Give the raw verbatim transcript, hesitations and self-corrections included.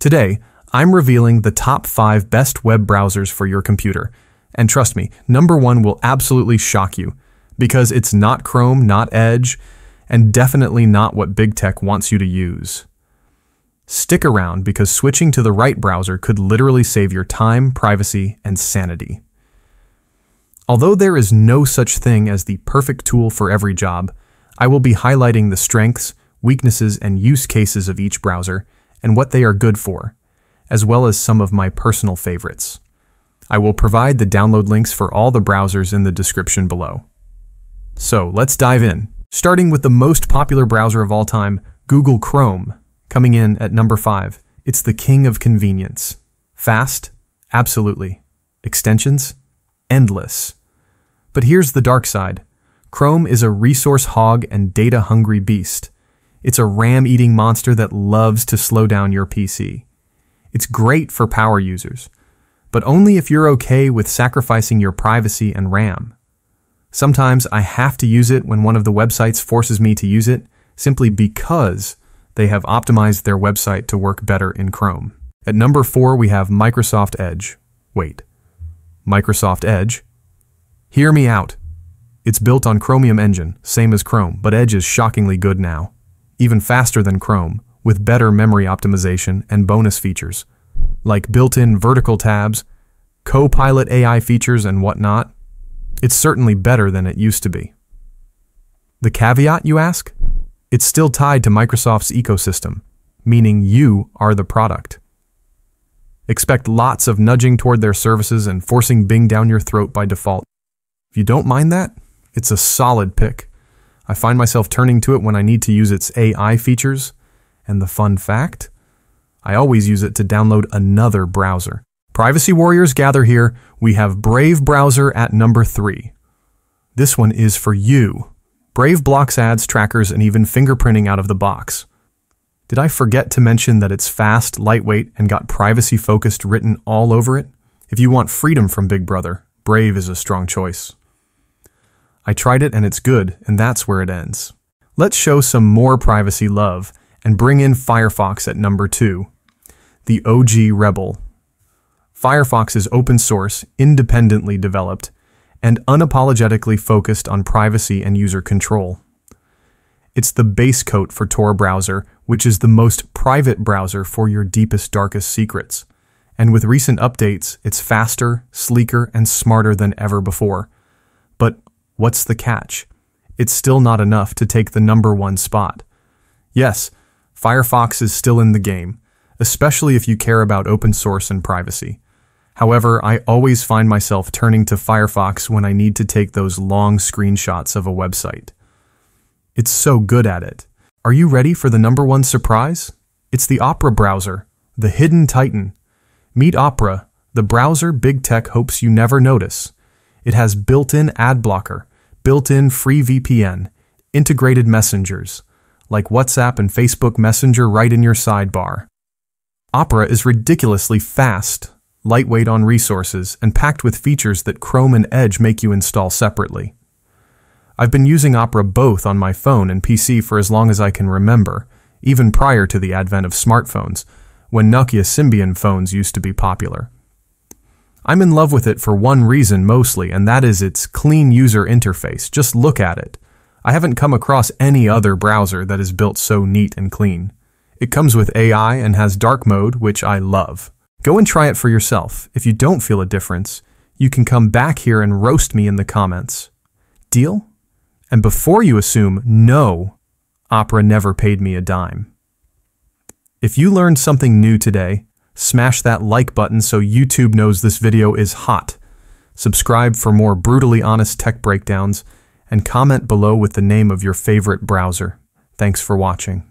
Today, I'm revealing the top five best web browsers for your computer. And trust me, number one will absolutely shock you, because it's not Chrome, not Edge, and definitely not what big tech wants you to use. Stick around, because switching to the right browser could literally save your time, privacy, and sanity. Although there is no such thing as the perfect tool for every job, I will be highlighting the strengths, weaknesses, and use cases of each browser and what they are good for, as well as some of my personal favorites. I will provide the download links for all the browsers in the description below. So let's dive in. Starting with the most popular browser of all time, Google Chrome, coming in at number five. It's the king of convenience. Fast? Absolutely. Extensions? Endless. But here's the dark side. Chrome is a resource hog and data-hungry beast. It's a RAM-eating monster that loves to slow down your P C. It's great for power users, but only if you're okay with sacrificing your privacy and RAM. Sometimes I have to use it when one of the websites forces me to use it, simply because they have optimized their website to work better in Chrome. At number four, we have Microsoft Edge. Wait, Microsoft Edge? Hear me out. It's built on Chromium Engine, same as Chrome, but Edge is shockingly good now. Even faster than Chrome, with better memory optimization and bonus features, like built-in vertical tabs, Copilot A I features, and whatnot. It's certainly better than it used to be. The caveat, you ask? It's still tied to Microsoft's ecosystem, meaning you are the product. Expect lots of nudging toward their services and forcing Bing down your throat by default. If you don't mind that, it's a solid pick. I find myself turning to it when I need to use its A I features, and the fun fact? I always use it to download another browser. Privacy warriors, gather here. We have Brave Browser at number three. This one is for you. Brave blocks ads, trackers, and even fingerprinting out of the box. Did I forget to mention that it's fast, lightweight, and got privacy-focused written all over it? If you want freedom from Big Brother, Brave is a strong choice. I tried it and it's good, and that's where it ends. Let's show some more privacy love and bring in Firefox at number two, the O G rebel. Firefox is open source, independently developed, and unapologetically focused on privacy and user control. It's the base coat for Tor Browser, which is the most private browser for your deepest, darkest secrets. And with recent updates, it's faster, sleeker, and smarter than ever before. But what's the catch? It's still not enough to take the number one spot. Yes, Firefox is still in the game, especially if you care about open source and privacy. However, I always find myself turning to Firefox when I need to take those long screenshots of a website. It's so good at it. Are you ready for the number one surprise? It's the Opera browser, the hidden titan. Meet Opera, the browser big tech hopes you never notice. It has built-in ad blocker, built-in free V P N, integrated messengers, like WhatsApp and Facebook Messenger right in your sidebar. Opera is ridiculously fast, lightweight on resources, and packed with features that Chrome and Edge make you install separately. I've been using Opera both on my phone and P C for as long as I can remember, even prior to the advent of smartphones, when Nokia Symbian phones used to be popular. I'm in love with it for one reason mostly, and that is its clean user interface. Just look at it. I haven't come across any other browser that is built so neat and clean. It comes with A I and has dark mode, which I love. Go and try it for yourself. If you don't feel a difference, you can come back here and roast me in the comments. Deal? And before you assume, no, Opera never paid me a dime. If you learned something new today, smash that like button so YouTube knows this video is hot. Subscribe for more brutally honest tech breakdowns, and comment below with the name of your favorite browser. Thanks for watching.